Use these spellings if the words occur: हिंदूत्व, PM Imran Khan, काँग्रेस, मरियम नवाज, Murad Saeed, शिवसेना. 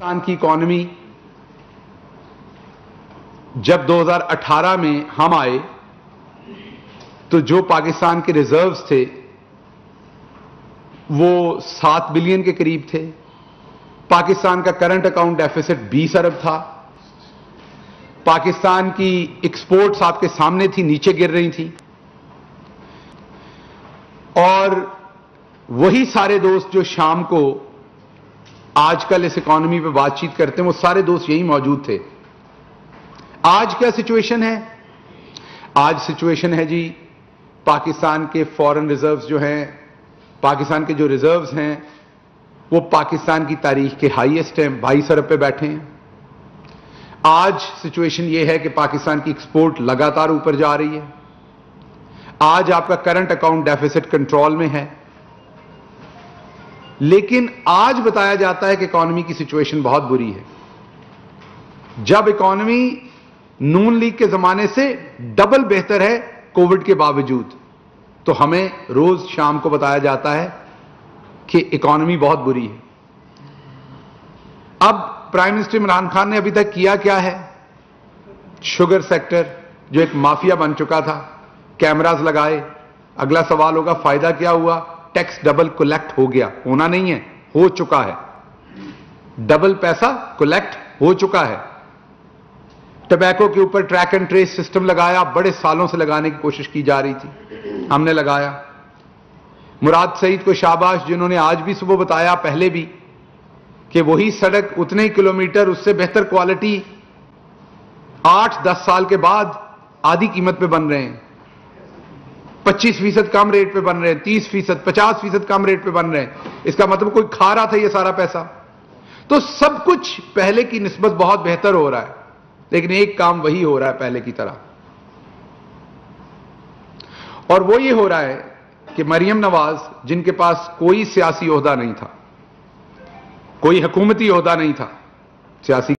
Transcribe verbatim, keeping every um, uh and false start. पाकिस्तान की इकॉनमी जब दो हज़ार अठारह में हम आए तो जो पाकिस्तान के रिजर्व्स थे वो सात बिलियन के करीब थे। पाकिस्तान का करंट अकाउंट डेफिसिट बीस अरब था। पाकिस्तान की एक्सपोर्ट्स आपके सामने थी, नीचे गिर रही थी। और वही सारे दोस्त जो शाम को आजकल इस इकॉनमी पे बातचीत करते हैं, वो सारे दोस्त यही मौजूद थे। आज क्या सिचुएशन है? आज सिचुएशन है जी, पाकिस्तान के फॉरेन रिजर्व्स जो हैं, पाकिस्तान के जो रिजर्व्स हैं वो पाकिस्तान की तारीख के हाईएस्ट हैं, बाईस अरब पे बैठे हैं। आज सिचुएशन ये है कि पाकिस्तान की एक्सपोर्ट लगातार ऊपर जा रही है। आज आपका करंट अकाउंट डेफिसिट कंट्रोल में है। लेकिन आज बताया जाता है कि इकॉनमी की सिचुएशन बहुत बुरी है, जब इकॉनमी नून लीग के जमाने से डबल बेहतर है कोविड के बावजूद। तो हमें रोज शाम को बताया जाता है कि इकॉनमी बहुत बुरी है। अब प्राइम मिनिस्टर इमरान खान ने अभी तक किया क्या है? शुगर सेक्टर जो एक माफिया बन चुका था, कैमरास लगाए। अगला सवाल होगा फायदा क्या हुआ? टैक्स डबल कलेक्ट हो गया। होना नहीं है, हो चुका है। डबल पैसा कलेक्ट हो चुका है। टबैको के ऊपर ट्रैक एंड ट्रेस सिस्टम लगाया, बड़े सालों से लगाने की कोशिश की जा रही थी, हमने लगाया। मुराद सईद को शाबाश, जिन्होंने आज भी सुबह बताया, पहले भी, कि वही सड़क उतने ही किलोमीटर, उससे बेहतर क्वालिटी आठ दस साल के बाद आधी कीमत पे बन रहे हैं, पच्चीस फीसद कम रेट पे बन रहे हैं, तीस फीसद पचास फीसद कम रेट पे बन रहे हैं। इसका मतलब कोई खा रहा था ये सारा पैसा। तो सब कुछ पहले की निस्बत बहुत बेहतर हो रहा है, लेकिन एक काम वही हो रहा है पहले की तरह। और वो ये हो रहा है कि मरियम नवाज, जिनके पास कोई सियासी ओहदा नहीं था, कोई हुकूमती ओहदा नहीं था, सियासी